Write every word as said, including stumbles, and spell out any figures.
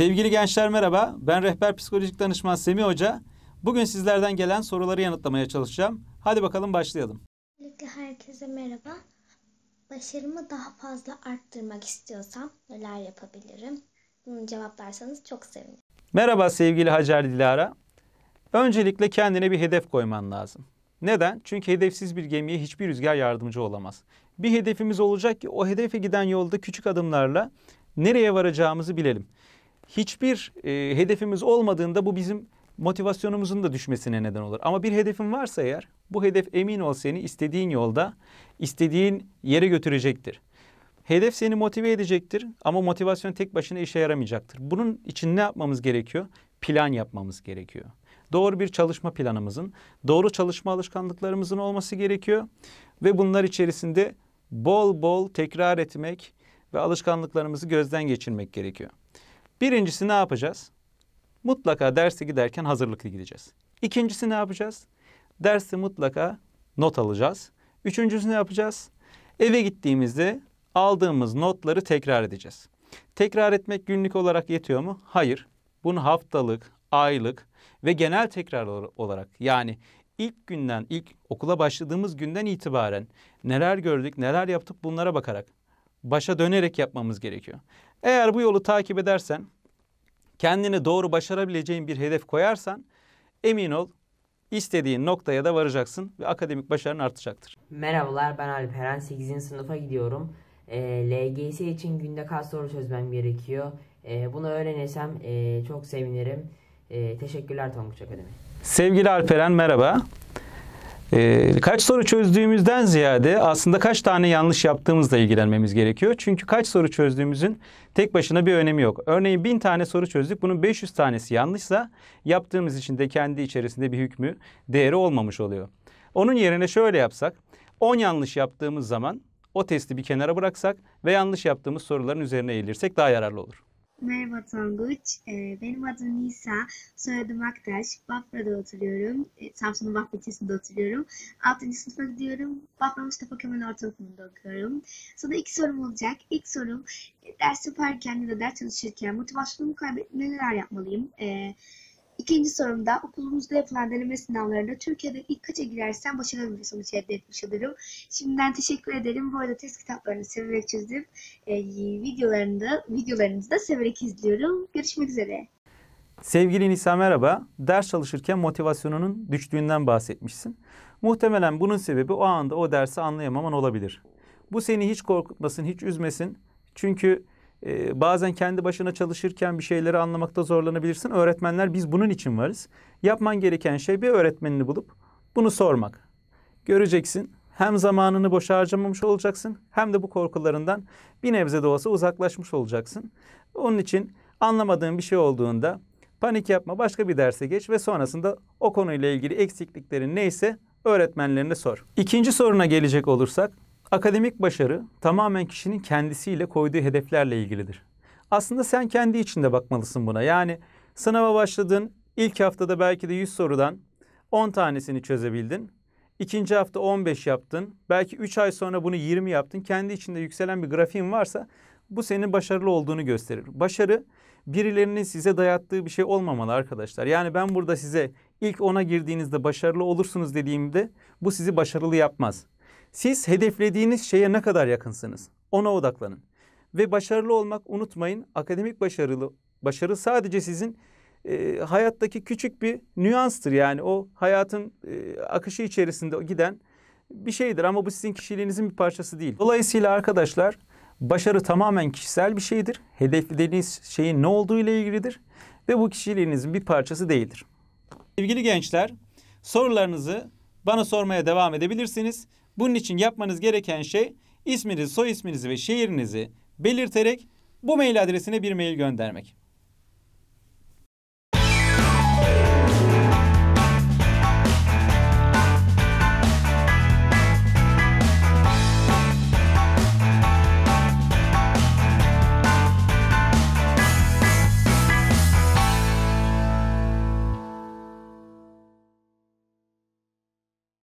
Sevgili gençler merhaba, ben rehber psikolojik danışman Semih Hoca. Bugün sizlerden gelen soruları yanıtlamaya çalışacağım. Hadi bakalım başlayalım. Herkese merhaba. Başarımı daha fazla arttırmak istiyorsam neler yapabilirim? Bunu cevaplarsanız çok sevinirim. Merhaba sevgili Hacer Dilara. Öncelikle kendine bir hedef koyman lazım. Neden? Çünkü hedefsiz bir gemiye hiçbir rüzgar yardımcı olamaz. Bir hedefimiz olacak ki o hedefe giden yolda küçük adımlarla nereye varacağımızı bilelim. Hiçbir e, hedefimiz olmadığında bu bizim motivasyonumuzun da düşmesine neden olur. Ama bir hedefin varsa eğer bu hedef emin ol seni istediğin yolda, istediğin yere götürecektir. Hedef seni motive edecektir ama motivasyon tek başına işe yaramayacaktır. Bunun için ne yapmamız gerekiyor? Plan yapmamız gerekiyor. Doğru bir çalışma planımızın, doğru çalışma alışkanlıklarımızın olması gerekiyor. Ve bunlar içerisinde bol bol tekrar etmek ve alışkanlıklarımızı gözden geçirmek gerekiyor. Birincisi ne yapacağız? Mutlaka derse giderken hazırlıklı gideceğiz. İkincisi ne yapacağız? Derste mutlaka not alacağız. Üçüncüsü ne yapacağız? Eve gittiğimizde aldığımız notları tekrar edeceğiz. Tekrar etmek günlük olarak yetiyor mu? Hayır. Bunu haftalık, aylık ve genel tekrar olarak, yani ilk günden, ilk okula başladığımız günden itibaren neler gördük, neler yaptık, bunlara bakarak, başa dönerek yapmamız gerekiyor. Eğer bu yolu takip edersen, kendine doğru başarabileceğin bir hedef koyarsan, emin ol istediğin noktaya da varacaksın ve akademik başarın artacaktır. Merhabalar, ben Alperen, sekizinci sınıfa gidiyorum. E, L G S için günde kaç soru çözmem gerekiyor? E, bunu öğrenirsem e, çok sevinirim. E, teşekkürler Tonguç Akademi. Sevgili Alperen merhaba. E, kaç soru çözdüğümüzden ziyade aslında kaç tane yanlış yaptığımızla ilgilenmemiz gerekiyor. Çünkü kaç soru çözdüğümüzün tek başına bir önemi yok. Örneğin bin tane soru çözdük. Bunun beş yüz tanesi yanlışsa yaptığımız için de kendi içerisinde bir hükmü, değeri olmamış oluyor. Onun yerine şöyle yapsak. on yanlış yaptığımız zaman o testi bir kenara bıraksak ve yanlış yaptığımız soruların üzerine eğilirsek daha yararlı olur. Merhaba Tonguç, benim adım Nisa, soyadım Aktaş, Bafra'da oturuyorum, Samsun'un Bafra ilçesinde oturuyorum. altıncı sınıfa gidiyorum, Bafra Mustafa Kemal Ortaokulu'nda okuyorum. Sana iki sorum olacak. İlk sorum, ders yaparken ya da ders çalışırken motivasyonumu kaybetmeye neler yapmalıyım? İkinci sorum da, okulumuzda yapılan deneme sınavlarında Türkiye'de ilk kaça girersem başarılı bir sonuç elde etmiş olurum. Şimdiden teşekkür ederim. Bu arada test kitaplarını severek çözüp e, videolarını da, videolarınızı da severek izliyorum. Görüşmek üzere. Sevgili Nisa merhaba. Ders çalışırken motivasyonunun düştüğünden bahsetmişsin. Muhtemelen bunun sebebi o anda o dersi anlayamaman olabilir. Bu seni hiç korkutmasın, hiç üzmesin. Çünkü bazen kendi başına çalışırken bir şeyleri anlamakta zorlanabilirsin. Öğretmenler biz bunun için varız. Yapman gereken şey bir öğretmenini bulup bunu sormak. Göreceksin hem zamanını boşa harcamamış olacaksın hem de bu korkularından bir nebze de olsa uzaklaşmış olacaksın. Onun için anlamadığın bir şey olduğunda panik yapma, başka bir derse geç ve sonrasında o konuyla ilgili eksikliklerin neyse öğretmenlerine sor. İkinci soruna gelecek olursak, akademik başarı tamamen kişinin kendisiyle koyduğu hedeflerle ilgilidir. Aslında sen kendi içinde bakmalısın buna. Yani sınava başladın, ilk haftada belki de yüz sorudan on tanesini çözebildin. İkinci hafta on beş yaptın. Belki üç ay sonra bunu yirmi yaptın. Kendi içinde yükselen bir grafiğin varsa bu senin başarılı olduğunu gösterir. Başarı birilerinin size dayattığı bir şey olmamalı arkadaşlar. Yani ben burada size ilk ona girdiğinizde başarılı olursunuz dediğimde bu sizi başarılı yapmaz. Siz hedeflediğiniz şeye ne kadar yakınsınız? Ona odaklanın. Ve başarılı olmak unutmayın. Akademik başarılı, başarı sadece sizin e, hayattaki küçük bir nüanstır. Yani o hayatın e, akışı içerisinde giden bir şeydir. Ama bu sizin kişiliğinizin bir parçası değil. Dolayısıyla arkadaşlar başarı tamamen kişisel bir şeydir. Hedeflediğiniz şeyin ne olduğu ile ilgilidir. Ve bu kişiliğinizin bir parçası değildir. Sevgili gençler, sorularınızı bana sormaya devam edebilirsiniz. Bunun için yapmanız gereken şey isminizi, soy isminizi ve şehrinizi belirterek bu mail adresine bir mail göndermek.